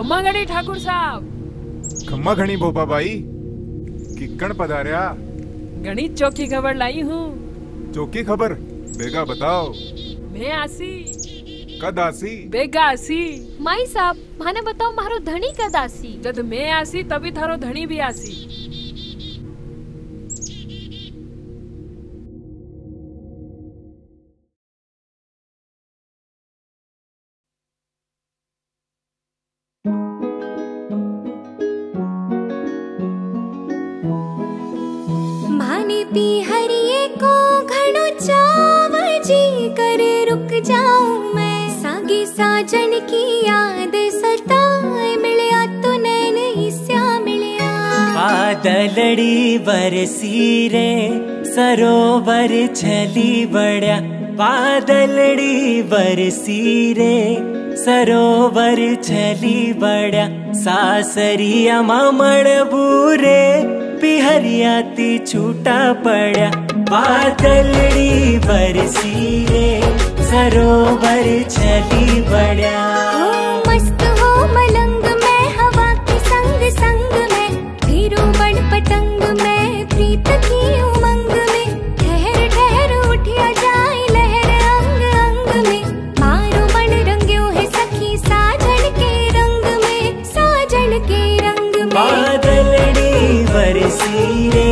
खम्मा घणी ठाकुर साहब। खम्मा घणी भोपा बाई, किकण पधार्या। घणी चौकी खबर लाई हूँ। चौकी खबर बेगा बताओ। मैं आसी कद आसी बेगा आसी। माई साहब माने बताओ मारो धणी कद आसी। जद मैं आसी तभी थारो धणी भी आसी। साजन की याद सताए मिलया तो नैन हिस्सा मिलया। बादलड़ी बरसी रे सरोवर छली बड़ा। बादलड़ी बरसी रे सरोवर छली बड़ा। सासरिया मामड़ बूरे पिहरिया ती छूटा पड़ा। बादलड़ी बरसी रे सरोवर चली बढ़िया। मस्त हो मलंग में हवा के संग संग में। धीरू बड़ पतंग में प्रीत की उमंग में। ठहर ठहर उठिया जाए लहर अंग अंग में। मारो मन रंग्यो है सखी साजन के रंग में। साजन के रंग में। बादलड़ी बरसी रे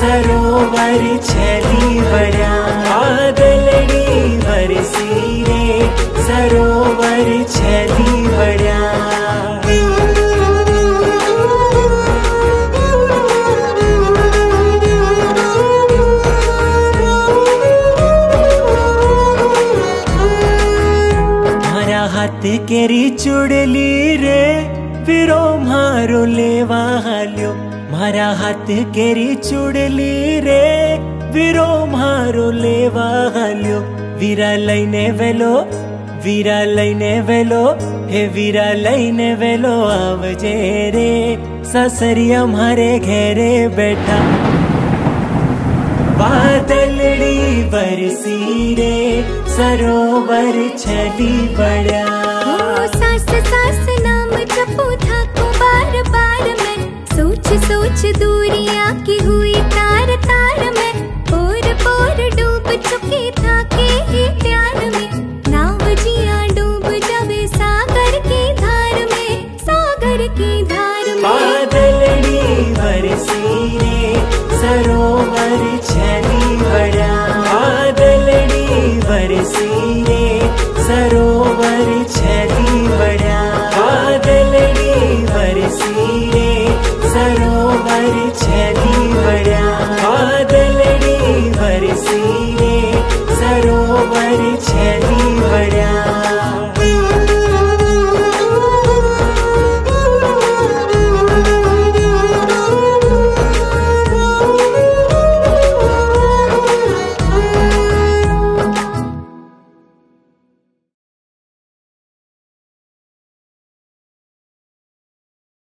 सरोवर चली बढ़िया। बादलड़ी बरसी रे सरोवर छली बड़ा। मारा हाथ केरी चुड़ली रे फिरो मारो लेवा हाल्यो। मारा हाथ केरी चुड़ली रे फिरो मारो लेवा हाल्यो। वीरा लईने वेलो हे वीरा लईने वेलो आवजे रे ससरिया मारे घेरे बैठा। बादलड़ी बरसी रे सरोवर छली बड़ा। सास सास नाम जपो था को बार बार मैं। सोच सोच दूरियां की हुई तार।